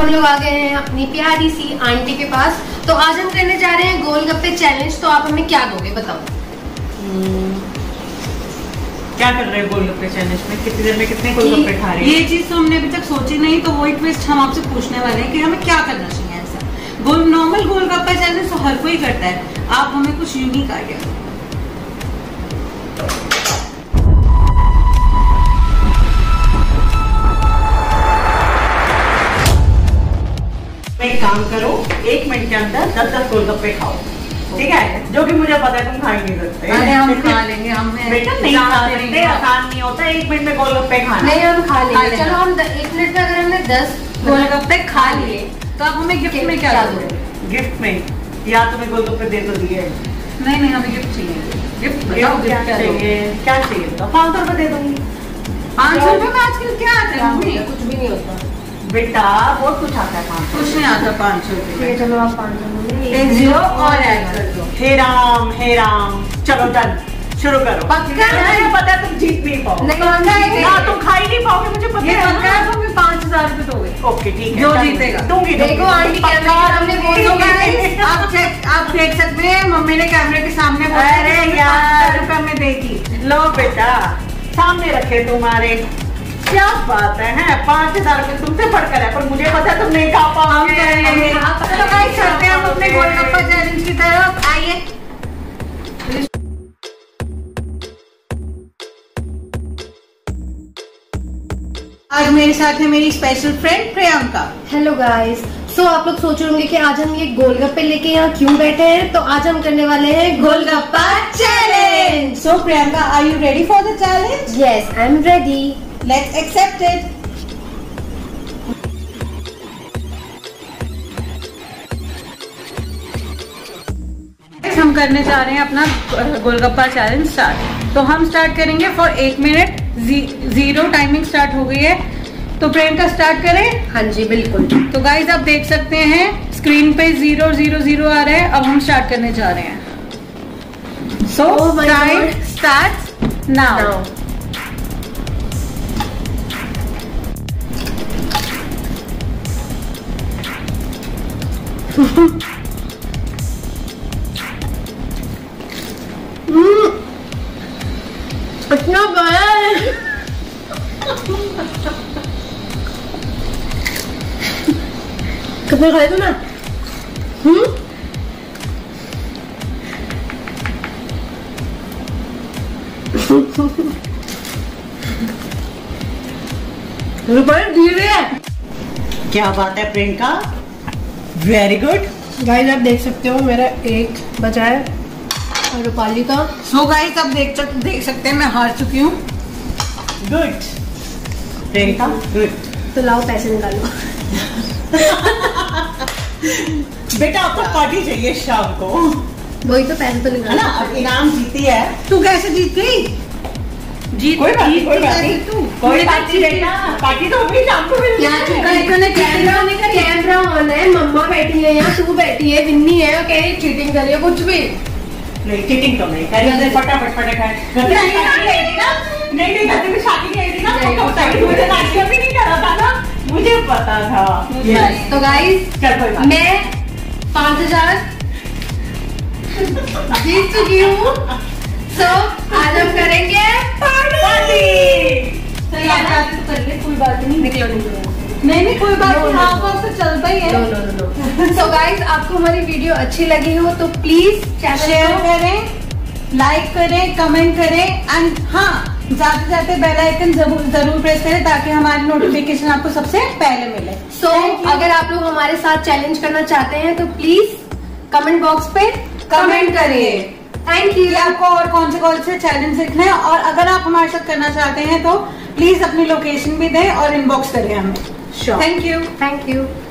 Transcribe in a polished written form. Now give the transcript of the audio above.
हम लोग आ गए हैं अपनी प्यारी सी आंटी के पास। तो आज हम करने जा रहे हैं गोलगप्पे चैलेंज। तो आप हमें क्या दोगे बताओ? क्या कर रहे हैं गोलगप्पे चैलेंज में? कितनी देर में कितने गोलगप्पे खा रहे हैं? ये चीज तो हमने अभी तक सोची नहीं, तो वही ट्विस्ट हम आपसे पूछने वाले हैं कि हमें क्या करना चाहिए। ऐसा नॉर्मल गोलगप्पा चैलेंज तो हर कोई करता है, आप हमें कुछ यूनिक आइडिया दो। काम करो, 1 मिनट के अंदर 10-10 गोलगप्पे खाओ, ठीक है? जो कि मुझे पता है तुम खा ही नहीं सकते। अरे हम खा लेंगे, हम बेटा नहीं खा सकते, आसान नहीं होता 1 मिनट में गोलगप्पे खाना। नहीं हम खा लेंगे, चलो हम 1 मिनट में अगर हमने 10 गोलगप्पे खा लिए तो आप हमें गिफ्ट में क्या दोगे? गिफ्ट में या तुम्हें गोलगप्पे दे तो दिए? नहीं नहीं हमें गिफ्ट चाहिए। गिफ्ट क्या चाहिए? 500 रुपये दे दूंगी। 500 रुपये में आजकल क्या आता है? कुछ भी नहीं होता बेटा, बहुत कुछ आता है। 500 कुछ नहीं आता 500 रुपये। चलो आप 500 और ऐड कर दो। हे राम चलो डन, शुरू करो। पक्का है? पता है तुम जीत नहीं पाओ। नहीं ना, तुम खा ही नहीं पाओगे, मुझे पता है। पक्का है तुम्हें 5000 रुपये दोगे? ओके ठीक है, जो जीतेगा दूंगी। देखो आंटी कैमरा हमने बोल दिया है, आप देख सकते हैं मम्मी ने कैमरे के सामने बोला। अरे यार 5000 रुपये में देगी। लो बेटा सामने रखे तुम्हारे, क्या बात है 5000 रुपये तुमसे बढ़कर है, पर मुझे पता है तुम नहीं खा पाओगे। तो गाइस करते हैं हम अपने गोलगप्पा चैलेंज की तरफ। आइए आज मेरे साथ है मेरी special friend Priyanka. Hello guys. So आप लोग सोच रहे होंगे कि आज हम ये गोलगप्पे लेके यहाँ क्यों बैठे हैं, तो आज हम करने वाले हैं golgappa challenge. So Priyanka are you ready for the challenge? Yes I am ready. Let's accept it. हम करने जा रहे हैं अपना गोलगप्पा चैलेंज स्टार्ट। तो हम स्टार्ट करेंगे फॉर 1 मिनट। जीरो टाइमिंग स्टार्ट हो गई है, तो प्रियंका स्टार्ट करें? हाँ जी बिल्कुल। तो गाइज आप देख सकते हैं स्क्रीन पे 0-0-0 आ रहा है। अब हम स्टार्ट करने जा रहे हैं। So time start now. इतना बड़ा है। कितने खाए तुमने? रुपये धीरे। क्या बात है प्रियंका, वेरी गुड। गाइज आप देख सकते हो मेरा 1 बचा है और रूपाली का। सो गाइज आप देख सकते हैं मैं हार चुकी हूँ। Good Priyanka good. तो लाओ पैसे निकालो। बेटा आपको पार्टी चाहिए शाम को, वही तो पैसे तो निकालो ना। अब इनाम जीती है। तू कैसे जीत गई? कैमरा ऑन है, मम्मा बैठी है यहाँ, तू बैठी है, विन्नी है और कह रही चीटिंग कर रही है। कुछ भी नहीं, चीटिंग तो नहीं कर रही। फटाफट मुझे पता था। तो गाइस मैं 5000 जीत चुकी हूँ। तो आज हम करेंगे कोई बात नहीं, निकलो निकलो। नहीं कोई बात नहीं, आपको चलता ही है। So guys आपको हमारी वीडियो अच्छी लगी हो तो प्लीज शेयर करें, लाइक करें, कमेंट करें एंड हाँ जाते जाते बेल आइकन जरूर प्रेस करें ताकि हमारी नोटिफिकेशन आपको सबसे पहले मिले। So अगर आप लोग हमारे साथ चैलेंज करना चाहते हैं तो प्लीज कमेंट बॉक्स पे कमेंट करिए। Thank you. आपको और कौन से चैलेंज सीखना है और अगर आप हमारे साथ करना चाहते हैं तो प्लीज अपनी लोकेशन भी दें और इनबॉक्स करें हमें। श्योर। Thank you.